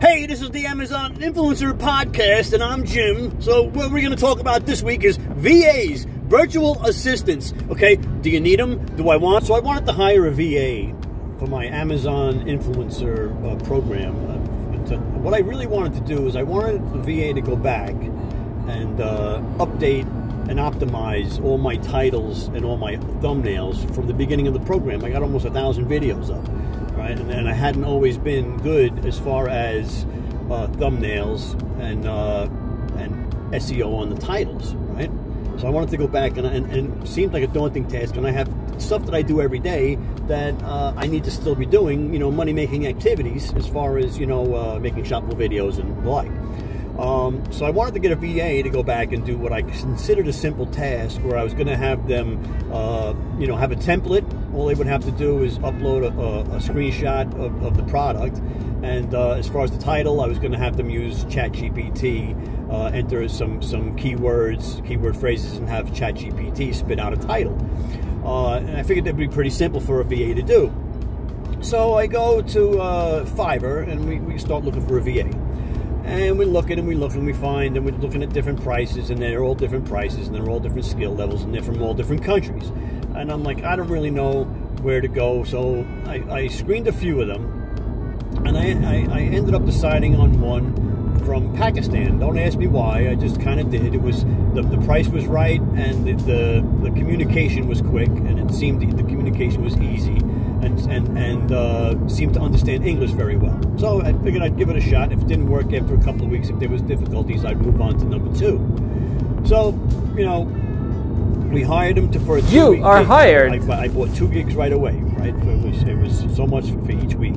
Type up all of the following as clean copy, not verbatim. Hey, this is the Amazon Influencer Podcast, and I'm Jim. So what we're going to talk about this week is VAs, virtual assistants. Okay, do you need them? Do I want? So I wanted to hire a VA for my Amazon Influencer program. What I really wanted to do is I wanted the VA to go back and update and optimize all my titles and all my thumbnails from the beginning of the program. I got almost 1,000 videos up. Right? And I hadn't always been good as far as thumbnails and SEO on the titles, right? So I wanted to go back, and it seemed like a daunting task, and I have stuff that I do every day that I need to still be doing, you know, money-making activities as far as, you know, making shoppable videos and the like. So I wanted to get a VA to go back and do what I considered a simple task, where I was going to have them, you know, have a template. All they would have to do is upload a screenshot of the product. And as far as the title, I was going to have them use ChatGPT, enter some keywords, keyword phrases, and have ChatGPT spit out a title. And I figured that'd be pretty simple for a VA to do. So I go to Fiverr, and we start looking for a VA. And we look at them, we find, and we're looking at different prices, and they're all different prices, and they're all different skill levels, and they're from all different countries. And I'm like, I don't really know where to go, so I screened a few of them, and I ended up deciding on one from Pakistan. Don't ask me why, I just kind of did. It was, the price was right, and the communication was quick, and it seemed the communication was easy. And seemed to understand English very well. So I figured I'd give it a shot. If it didn't work after a couple of weeks, if there was difficulties, I'd move on to number two. So, you know, we hired him for a 2 week. You are hired. I bought 2 gigs right away, right? It was so much for each week,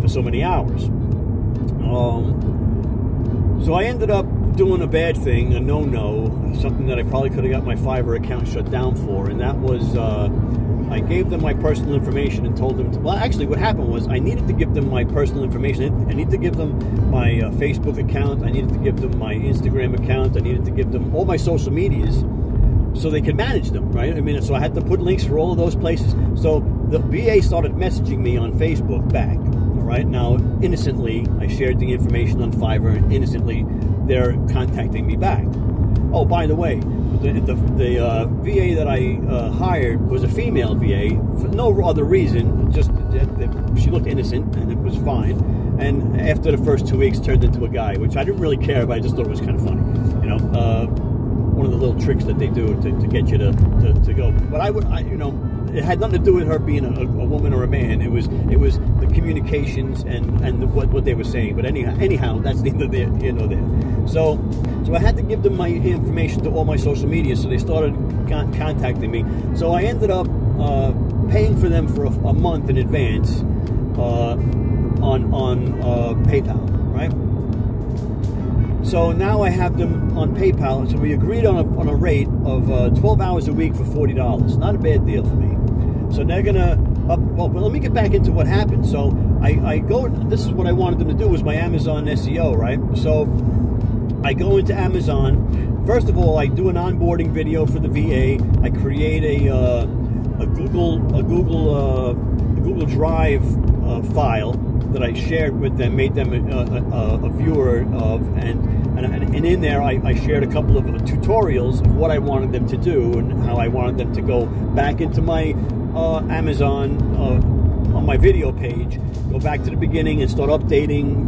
for so many hours. So I ended up doing a bad thing, a no-no, something that I probably could have got my Fiverr account shut down for, and that was... I gave them my personal information and told them to, well, actually what happened was I needed to give them my personal information. I needed to give them my Facebook account. I needed to give them my Instagram account. I needed to give them all my social medias so they could manage them, right? I mean, so I had to put links for all of those places. So the VA started messaging me on Facebook back, all right? Now, innocently, I shared the information on Fiverr, and innocently, they're contacting me back. Oh, by the way, the VA that I hired was a female VA for no other reason. Just she looked innocent, and it was fine. And after the first 2 weeks, turned into a guy, which I didn't really care, but I just thought it was kind of funny. You know, one of the little tricks that they do to get you to go. But I you know, it had nothing to do with her being a woman or a man. It was the communications and what they were saying. But anyhow, that's neither there nor there. So I had to give them my information to all my social media, so they started contacting me. So I ended up paying for them for a month in advance on PayPal, right? So now I have them on PayPal. So we agreed on a rate of 12 hours a week for $40. Not a bad deal for me. So they're gonna well, let me get back into what happened. So I go. This is what I wanted them to do, was my Amazon SEO, right? So I go into Amazon. First of all, I do an onboarding video for the VA. I create a Google Drive file that I shared with them, made them a viewer of, and in there I shared a couple of tutorials of what I wanted them to do and how I wanted them to go back into my Amazon on my video page, go back to the beginning and start updating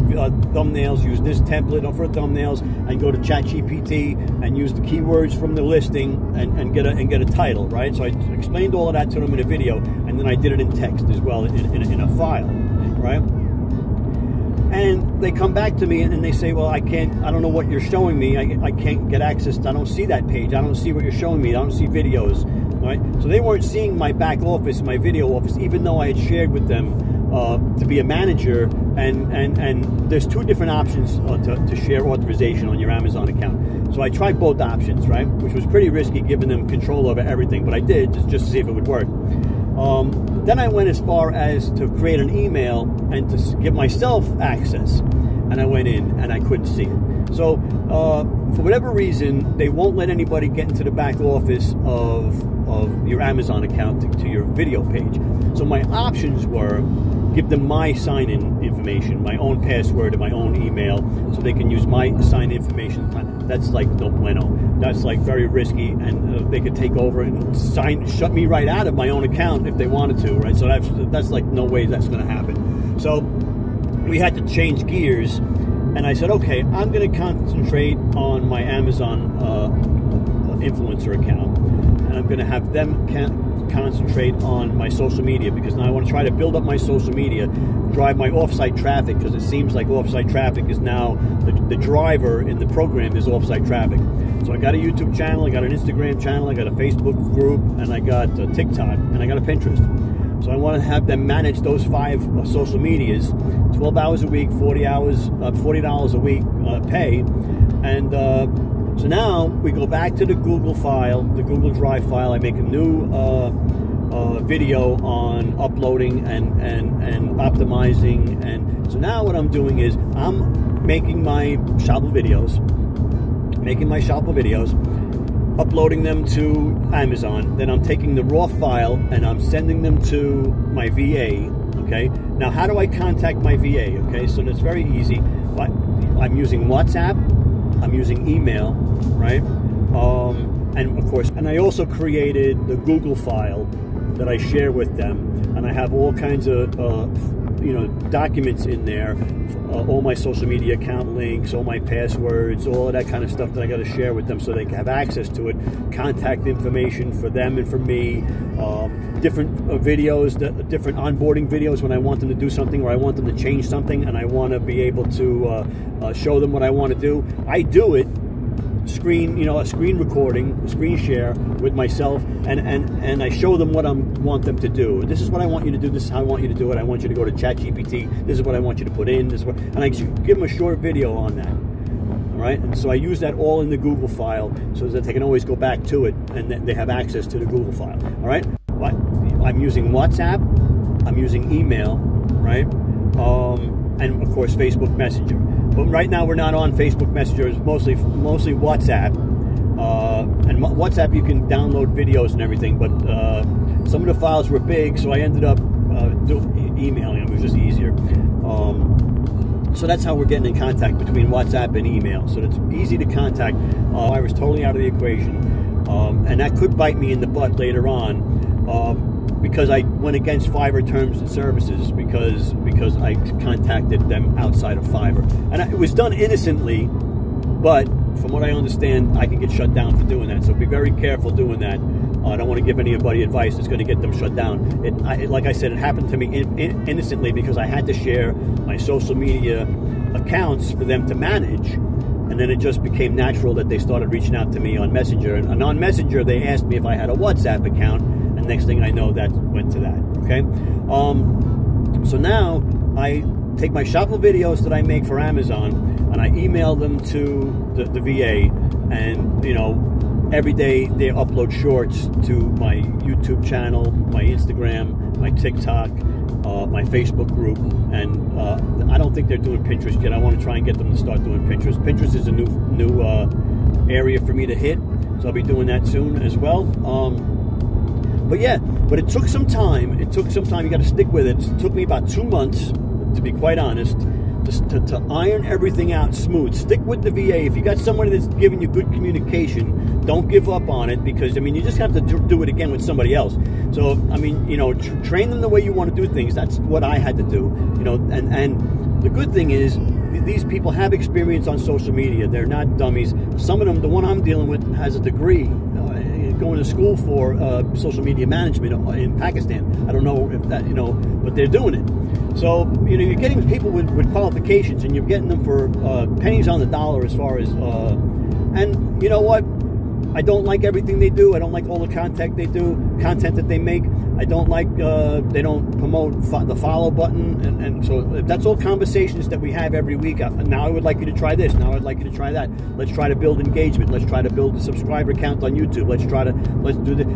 thumbnails, use this template for thumbnails, and go to ChatGPT and use the keywords from the listing and get a title, right? So I explained all of that to them in a video, and then I did it in text as well in a file, right? And they come back to me and they say, well, I don't know what you're showing me. I can't get access. I don't see that page. I don't see what you're showing me. I don't see videos, right? So they weren't seeing my back office, my video office, even though I had shared with them to be a manager. And there's 2 different options to share authorization on your Amazon account. So I tried both options, right? Which was pretty risky, giving them control over everything, but I did just to see if it would work. Then I went as far as to create an email and to give myself access, and I went in and I couldn't see it. So for whatever reason, they won't let anybody get into the back office of your Amazon account to your video page. So my options were give them my sign-in information, my own password, and my own email, so they can use my sign-in information. That's like no bueno. That's like very risky, and they could take over and shut me right out of my own account if they wanted to, right? So that's like no way that's going to happen. So we had to change gears, and I said, okay, I'm going to concentrate on my Amazon influencer account, and I'm going to have them concentrate on my social media, because now I want to try to build up my social media, drive my offsite traffic, because it seems like offsite traffic is now the driver in the program is offsite traffic. So I got a YouTube channel, I got an Instagram channel, I got a Facebook group, and I got a TikTok, and I got a Pinterest. So I want to have them manage those 5 social medias, 12 hours a week, 40 hours, $40 a week pay, and so now we go back to the Google file, the Google Drive file. I make a new video on uploading and optimizing, and so now what I'm doing is I'm making my shoppable videos, uploading them to Amazon. Then I'm taking the raw file and I'm sending them to my VA. Okay. Now, how do I contact my VA? Okay. So it's very easy. I'm using WhatsApp. I'm using email, right? And of course, and I also created the Google file that I share with them, and I have all kinds of, you know, documents in there, all my social media account links, all my passwords, all of that kind of stuff that I got to share with them so they can have access to it, contact information for them and for me, different videos, different onboarding videos when I want them to do something or I want them to change something and I want to be able to show them what I want to do. I do it, a screen recording, a screen share with myself, and I show them what I want them to do. This is what I want you to do. This is how I want you to do it. I want you to go to ChatGPT. This is what I want you to put in. This is what, and I give them a short video on that. All right. And so I use that all in the Google file so that they can always go back to it and then they have access to the Google file. All right. But I'm using WhatsApp. I'm using email. Right. And of course, Facebook Messenger. But right now we're not on Facebook Messenger. It's mostly WhatsApp. And WhatsApp you can download videos and everything. But some of the files were big, so I ended up emailing them. It was just easier. So that's how we're getting in contact between WhatsApp and email. So it's easy to contact. I was totally out of the equation, and that could bite me in the butt later on. Because I went against Fiverr terms and services because I contacted them outside of Fiverr. And it was done innocently, but from what I understand, I can get shut down for doing that. So be very careful doing that. I don't want to give anybody advice that's going to get them shut down. Like I said, it happened to me innocently because I had to share my social media accounts for them to manage. And then it just became natural that they started reaching out to me on Messenger. And on Messenger, they asked me if I had a WhatsApp account. Next thing I know, that went to that. Okay, so now I take my shoppable videos that I make for Amazon and I email them to the VA, and you know, every day they upload shorts to my YouTube channel, my Instagram, my TikTok, my Facebook group, and I don't think they're doing Pinterest yet. I want to try and get them to start doing Pinterest. Pinterest is a new area for me to hit, so I'll be doing that soon as well. But yeah, but it took some time. It took some time. You got to stick with it. It took me about 2 months, to be quite honest, to iron everything out smooth. Stick with the VA. If you got somebody that's giving you good communication, don't give up on it, because I mean, you just have to do it again with somebody else. So I mean, you know, train them the way you want to do things. That's what I had to do. You know, and the good thing is, these people have experience on social media. They're not dummies. Some of them, the one I'm dealing with, has a degree. Going to school for social media management in Pakistan. I don't know if that, you know, but they're doing it. So, you know, you're getting people with qualifications, and you're getting them for pennies on the dollar as far as, and you know what? I don't like everything they do. I don't like all the content that they make. I don't like they don't promote the follow button, and so that's all conversations that we have every week. Now I would like you to try this. Now I'd like you to try that. Let's try to build engagement. Let's try to build a subscriber count on YouTube. Let's try to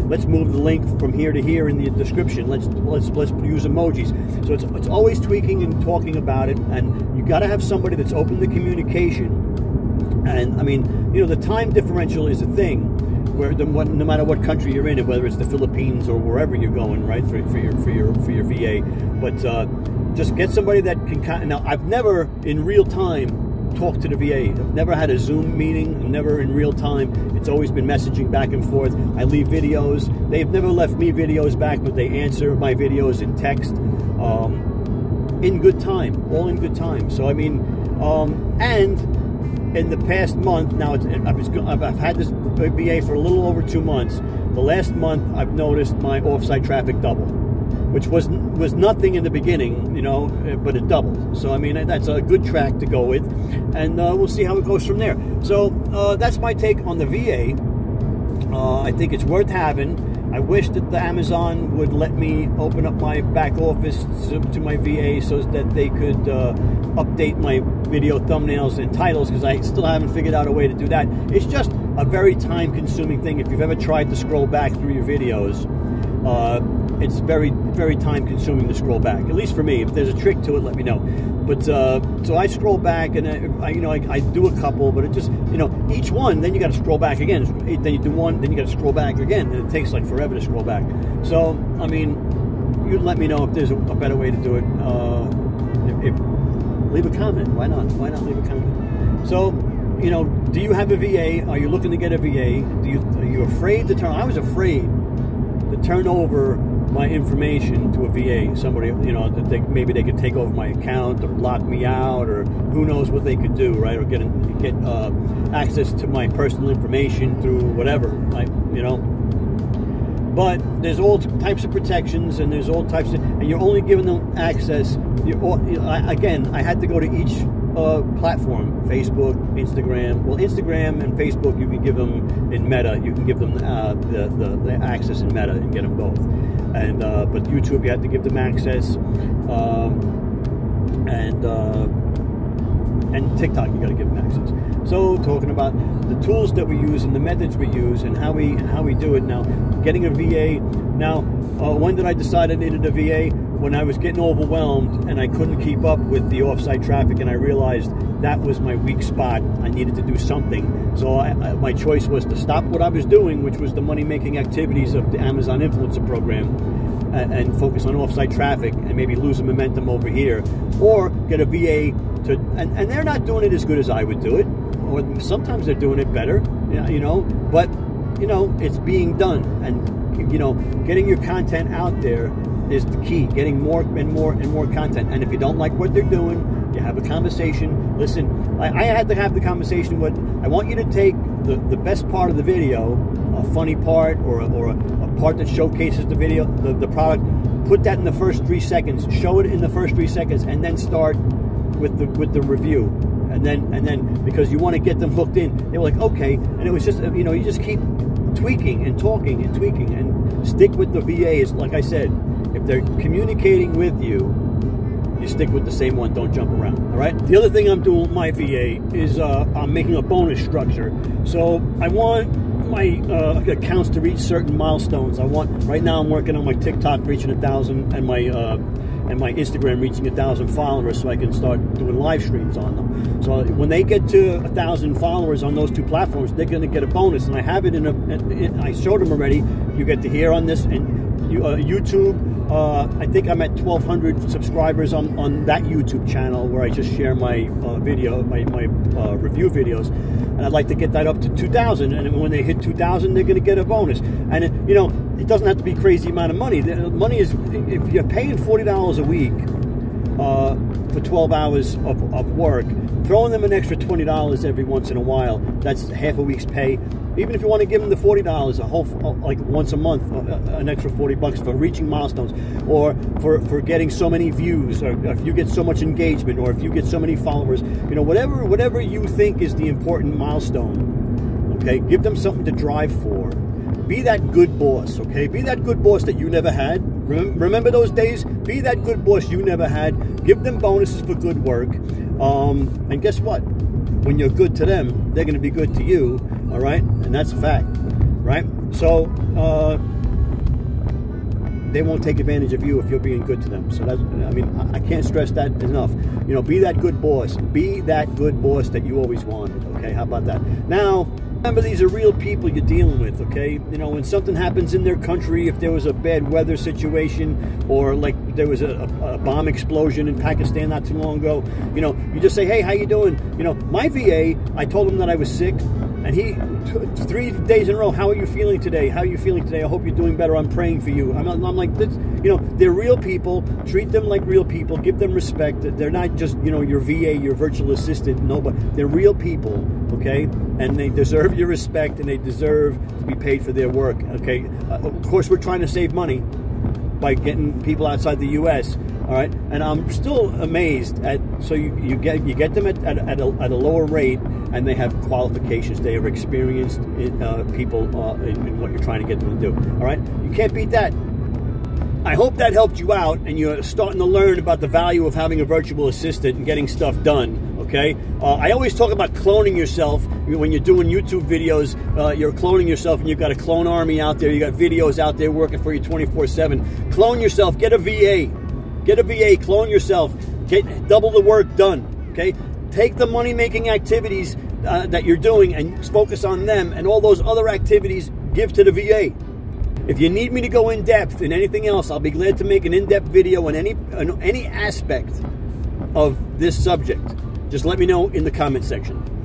let's move the link from here to here in the description. Let's use emojis. So it's always tweaking and talking about it, and you got to have somebody that's open to communication. And I mean, you know, the time differential is a thing. Where no matter what country you're in, whether it's the Philippines or wherever you're going, right, for your VA, but Just get somebody that can. Now, I've never in real time talked to the VA. I've never had a Zoom meeting, never in real time. It's always been messaging back and forth. I leave videos. They've never left me videos back, but they answer my videos in text. In good time, all in good time. So, I mean, and in the past month, now I've had this VA for a little over 2 months. The last month, I've noticed my offsite traffic double, which was nothing in the beginning, you know, but it doubled. So, I mean, that's a good track to go with, and we'll see how it goes from there. So, that's my take on the VA. I think it's worth having. I wish that the Amazon would let me open up my back office to my VA so that they could update my video thumbnails and titles, because I still haven't figured out a way to do that. It's just a very time-consuming thing. If you've ever tried to scroll back through your videos, it's very, very time-consuming to scroll back. At least for me. If there's a trick to it, let me know. But so I scroll back, and I do a couple, but it just, you know, each one. Then you got to scroll back again. Then you do one, then you got to scroll back again, and it takes like forever to scroll back. So I mean, you let me know if there's a better way to do it. Leave a comment. Why not? Why not leave a comment? So, you know, do you have a VA? Are you looking to get a VA? Are you afraid to turn? I was afraid to turn over my information to a VA, somebody, you know, that maybe they could take over my account or lock me out, or who knows what they could do, right? Or get access to my personal information through whatever, like, you know. But there's all types of protections, and there's all types of, and you're only giving them access. Again, I had to go to each platform: Facebook, Instagram. Well, Instagram and Facebook, you can give them in Meta. You can give them the access in Meta and get them both. And but YouTube, you have to give them access, and TikTok, you got to give them access. So, talking about the tools that we use and the methods we use and how we do it now. Getting a VA now. When did I decide I needed a VA? When I was getting overwhelmed and I couldn't keep up with the offsite traffic, and I realized that was my weak spot. I needed to do something. So my choice was to stop what I was doing, which was the money-making activities of the Amazon Influencer program, and focus on offsite traffic and maybe lose the momentum over here, or get a VA to, and they're not doing it as good as I would do it, or sometimes they're doing it better, you know, but, you know, it's being done, and, you know, getting your content out there is the key. Getting more and more and more content. And if you don't like what they're doing, you have a conversation. Listen, I had to have the conversation with, I want you to take the best part of the video, a funny part or a part that showcases the video, the product, put that in the first 3 seconds, show it in the first 3 seconds, and then start with the review. And then because you want to get them hooked in. They were like, okay. And it was just, you know, you just keep tweaking and talking and tweaking, and stick with the VAs. Like I said, if they're communicating with you, you stick with the same one. Don't jump around, all right? The other thing I'm doing with my VA is I'm making a bonus structure. So I want my accounts to reach certain milestones. Right now I'm working on my TikTok reaching 1,000 and my Instagram reaching 1,000 followers, so I can start doing live streams on them. So when they get to 1,000 followers on those two platforms, they're gonna get a bonus, and I have it I showed them already. You get to hear on this, and YouTube, I think I'm at 1,200 subscribers on that YouTube channel where I just share my my review videos, and I'd like to get that up to 2,000. And when they hit 2,000, they're going to get a bonus. And it, you know, it doesn't have to be a crazy amount of money. The money is, if you're paying $40 a week for 12 hours of work, throwing them an extra $20 every once in a while, that's half a week's pay. Even if you want to give them the $40, a whole, like once a month, an extra $40 for reaching milestones, or for getting so many views, or if you get so much engagement, or if you get so many followers, you know, whatever you think is the important milestone, okay? Give them something to drive for. Be that good boss, okay? Be that good boss that you never had. Remember those days? Be that good boss you never had. Give them bonuses for good work. And guess what? When you're good to them, they're going to be good to you. All right, and that's a fact, right? So they won't take advantage of you if you're being good to them. So that's, I mean, I can't stress that enough. You know, be that good boss. Be that good boss that you always wanted. Okay, how about that? Now, Remember, these are real people you're dealing with, okay? You know, when something happens in their country, if there was a bad weather situation, or like there was a bomb explosion in Pakistan not too long ago, you know, you just say, hey, how you doing? You know, my VA, I told him that I was sick, and he, 3 days in a row, how are you feeling today? How are you feeling today? I hope you're doing better. I'm praying for you. I'm like, this, you know, they're real people. Treat them like real people. Give them respect. They're not just, you know, your VA, your virtual assistant. No, but they're real people, okay? And they deserve your respect, and they deserve to be paid for their work, okay? Of course, we're trying to save money by getting people outside the U.S., all right? And I'm still amazed at, so you get them at a lower rate, and they have qualifications. They are experienced people in what you're trying to get them to do, all right? You can't beat that. I hope that helped you out, and you're starting to learn about the value of having a virtual assistant and getting stuff done. Okay, I always talk about cloning yourself when you're doing YouTube videos. You're cloning yourself, and you've got a clone army out there. You got videos out there working for you 24/7. Clone yourself. Get a VA. Get a VA. Clone yourself. Get double the work done. Okay, take the money-making activities that you're doing and focus on them, and all those other activities give to the VA. If you need me to go in depth in anything else, I'll be glad to make an in-depth video on any aspect of this subject. Just let me know in the comment section.